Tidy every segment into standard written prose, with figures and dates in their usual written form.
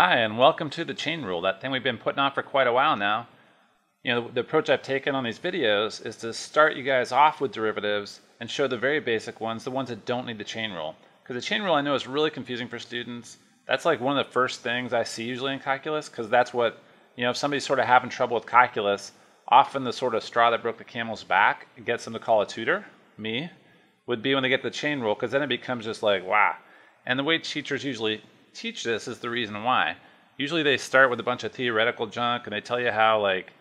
Hi, and welcome to the chain rule, that thing we've been putting off for quite a while now. You know, the approach I've taken on these videos is to start you guys off with derivatives and show the very basic ones, the ones that don't need the chain rule. Because the chain rule I know is really confusing for students. That's like one of the first things I see usually in calculus, because that's what, you know, if somebody's sort of having trouble with calculus, often the sort of straw that broke the camel's back gets them to call a tutor, me, would be when they get the chain rule, because then it becomes just like, wow. And the way teachers usually teach this is the reason why. Usually they start with a bunch of theoretical junk and they tell you how like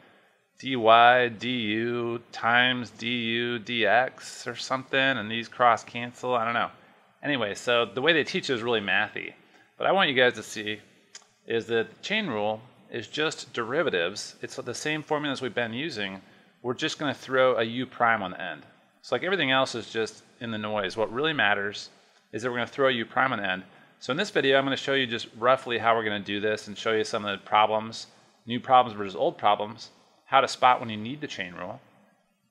dy du times du dx or something and these cross cancel, I don't know. Anyway, so the way they teach is really mathy. But I want you guys to see is that the chain rule is just derivatives. It's the same formulas we've been using. We're just going to throw a u prime on the end. So like everything else is just in the noise. What really matters is that we're going to throw a u prime on the end. So in this video, I'm going to show you just roughly how we're going to do this and show you some of the problems, new problems versus old problems, how to spot when you need the chain rule.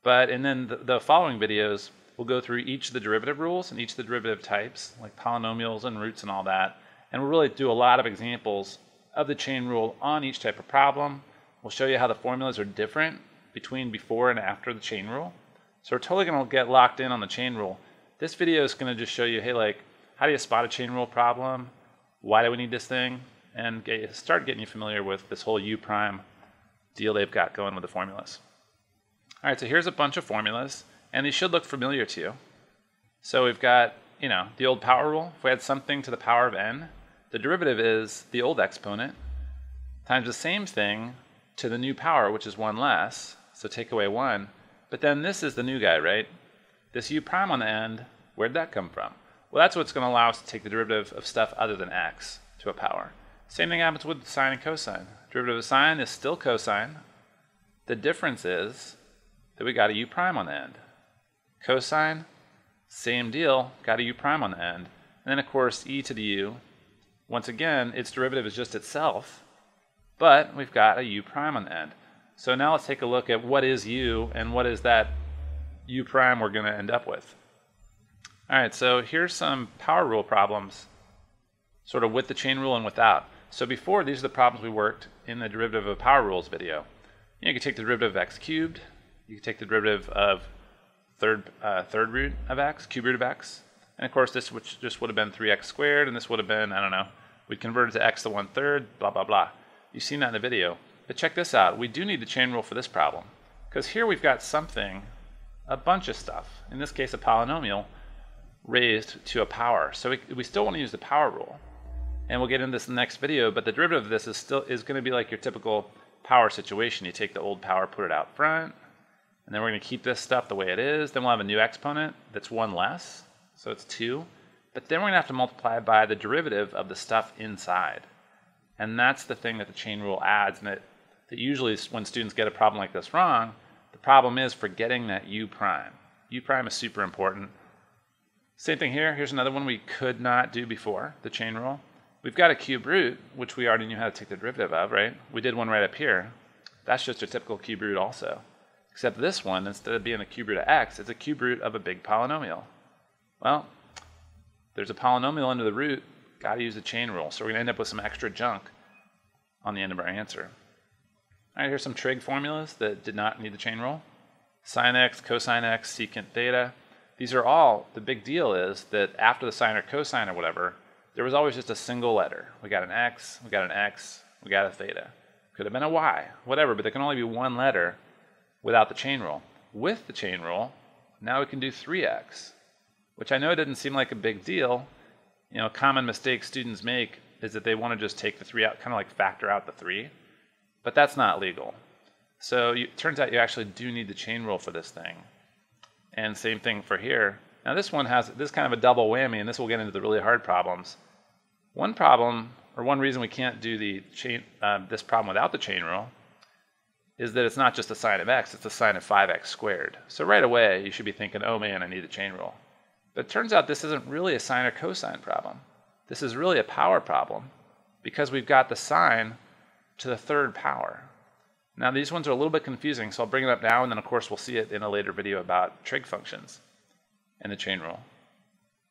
But, and then the following videos, we'll go through each of the derivative rules and each of the derivative types, like polynomials and roots and all that. And we'll really do a lot of examples of the chain rule on each type of problem. We'll show you how the formulas are different between before and after the chain rule. So we're totally going to get locked in on the chain rule. This video is going to just show you, hey, like, how do you spot a chain rule problem? Why do we need this thing? And start getting you familiar with this whole U prime deal they've got going with the formulas. All right, so here's a bunch of formulas, and these should look familiar to you. So we've got, you know, the old power rule. If we add something to the power of n, the derivative is the old exponent times the same thing to the new power, which is one less, so take away one. But then this is the new guy, right? This U prime on the end, where'd that come from? Well, that's what's going to allow us to take the derivative of stuff other than x to a power. Same thing happens with sine and cosine. Derivative of sine is still cosine. The difference is that we got a u prime on the end. Cosine, same deal, got a u prime on the end. And then, of course, e to the u. Once again, its derivative is just itself, but we've got a u prime on the end. So now let's take a look at what is u and what is that u prime we're going to end up with. All right, so here's some power rule problems, sort of with the chain rule and without. So before, these are the problems we worked in the derivative of power rules video. You know, you can take the derivative of x cubed. You can take the derivative of third root of x, cube root of x. And of course, this which just would have been 3x squared, and this would have been, I don't know, we'd convert it to x to 1/3, blah, blah, blah. You've seen that in the video. But check this out. We do need the chain rule for this problem, because here we've got something, a bunch of stuff, in this case a polynomial, raised to a power. So we still want to use the power rule, and we'll get into this in the next video, but the derivative of this is going to be like your typical power situation. You take the old power, put it out front, and then we're going to keep this stuff the way it is. Then we'll have a new exponent that's one less, so it's 2, but then we're going to have to multiply by the derivative of the stuff inside, and that's the thing that the chain rule adds, and that usually when students get a problem like this wrong, the problem is forgetting that u prime. U prime is super important. Same thing here. Here's another one we could not do before, the chain rule. We've got a cube root, which we already knew how to take the derivative of, right? We did one right up here. That's just a typical cube root also. Except this one, instead of being a cube root of x, it's a cube root of a big polynomial. Well, there's a polynomial under the root. Got to use the chain rule. So we're going to end up with some extra junk on the end of our answer. All right, here's some trig formulas that did not need the chain rule. Sine x, cosine x, secant theta. These are all, the big deal is that after the sine or cosine or whatever, there was always just a single letter. We got an x, we got an x, we got a theta. Could have been a y, whatever, but there can only be one letter without the chain rule. With the chain rule, now we can do 3x, which I know didn't seem like a big deal. You know, a common mistake students make is that they want to just take the 3 out, kind of like factor out the 3, but that's not legal. So it turns out you actually do need the chain rule for this thing. And same thing for here. Now this one has this kind of a double whammy, and this will get into the really hard problems. One problem, or one reason we can't do the chain, this problem without the chain rule, is that it's not just the sine of x, it's the sine of 5x squared. So right away you should be thinking, oh man, I need the chain rule. But it turns out this isn't really a sine or cosine problem. This is really a power problem, because we've got the sine to the third power. Now these ones are a little bit confusing, so I'll bring it up now, and then of course we'll see it in a later video about trig functions and the chain rule.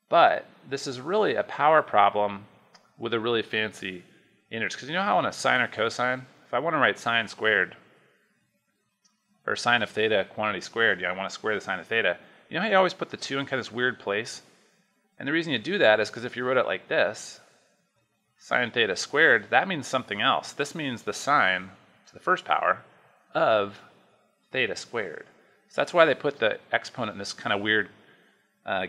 But this is really a power problem with a really fancy integers. Because you know how on a sine or cosine, if I want to write sine squared, or sine of theta quantity squared, I want to square the sine of theta. You know how you always put the 2 in kind of this weird place? And the reason you do that is because if you wrote it like this, sine theta squared, that means something else. This means the sine to the first power of theta squared. So that's why they put the exponent in this kind of weird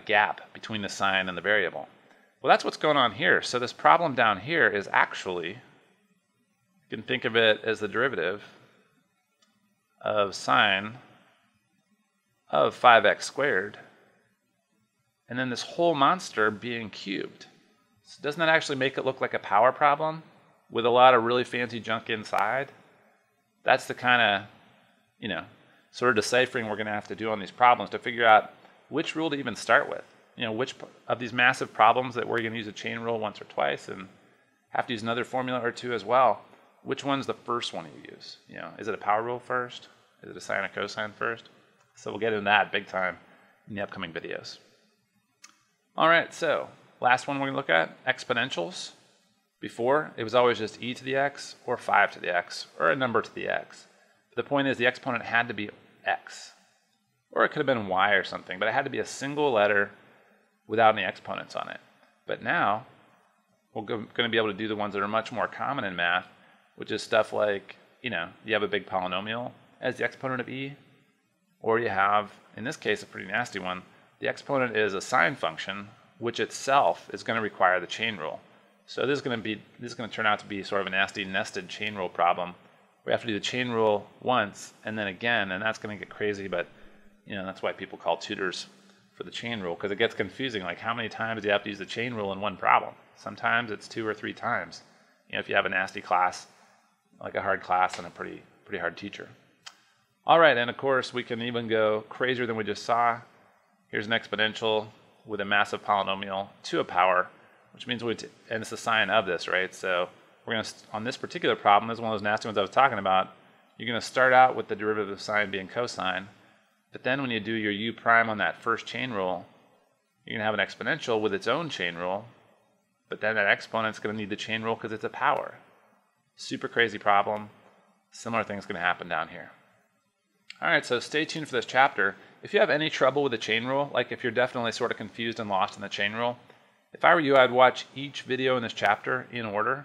gap between the sine and the variable. Well, that's what's going on here. So this problem down here is actually, you can think of it as the derivative of sine of 5x squared, and then this whole monster being cubed. So doesn't that actually make it look like a power problem with a lot of really fancy junk inside? That's the kind of, you know, sort of deciphering we're going to have to do on these problems to figure out which rule to even start with. You know, which of these massive problems that we're going to use a chain rule once or twice and have to use another formula or two as well. Which one's the first one you use? You know, is it a power rule first? Is it a sine or cosine first? So we'll get into that big time in the upcoming videos. All right, so last one we're going to look at, exponentials. Before, it was always just e to the x or 5 to the x or a number to the x. But the point is the exponent had to be x. Or it could have been y or something, but it had to be a single letter without any exponents on it. But now, we're going to be able to do the ones that are much more common in math, which is stuff like, you know, you have a big polynomial as the exponent of e, or you have, in this case, a pretty nasty one, the exponent is a sine function, which itself is going to require the chain rule. So this is going to turn out to be sort of a nasty nested chain rule problem. We have to do the chain rule once and then again, and that's going to get crazy, but you know, that's why people call tutors for the chain rule, because it gets confusing. Like, how many times do you have to use the chain rule in one problem? Sometimes it's 2 or 3 times, you know, if you have a nasty class, like a hard class and a pretty hard teacher. All right, and of course, we can even go crazier than we just saw. Here's an exponential with a massive polynomial to a power, which means and it's the sine of this, right? So we're going to, on this particular problem, this is one of those nasty ones I was talking about, you're going to start out with the derivative of sine being cosine, but then when you do your u prime on that first chain rule, you're going to have an exponential with its own chain rule, but then that exponent's going to need the chain rule because it's a power. Super crazy problem. Similar thing's going to happen down here. All right, so stay tuned for this chapter. If you have any trouble with the chain rule, like if you're definitely sort of confused and lost in the chain rule, if I were you, I'd watch each video in this chapter in order,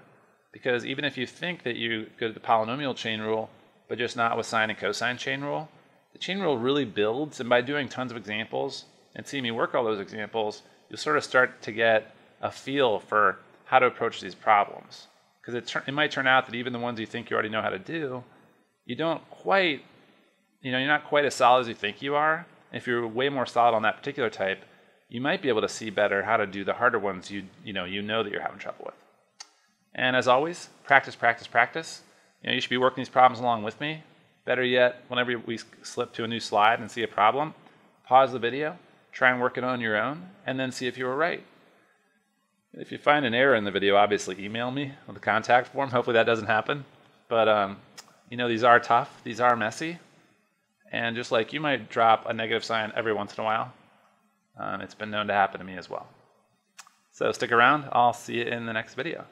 because even if you think that you go to the polynomial chain rule, but just not with sine and cosine chain rule, the chain rule really builds, and by doing tons of examples and seeing me work all those examples, you'll sort of start to get a feel for how to approach these problems. Because it might turn out that even the ones you think you already know how to do, you don't quite, you know, you're not quite as solid as you think you are. If you're way more solid on that particular type, you might be able to see better how to do the harder ones you know that you're having trouble with. And as always, practice, practice, practice. You know, you should be working these problems along with me. Better yet, whenever we slip to a new slide and see a problem, pause the video, try and work it on your own, and then see if you were right. If you find an error in the video, obviously email me with the contact form. Hopefully that doesn't happen. But, you know, these are tough. These are messy. And just like you might drop a negative sign every once in a while, it's been known to happen to me as well. So stick around. I'll see you in the next video.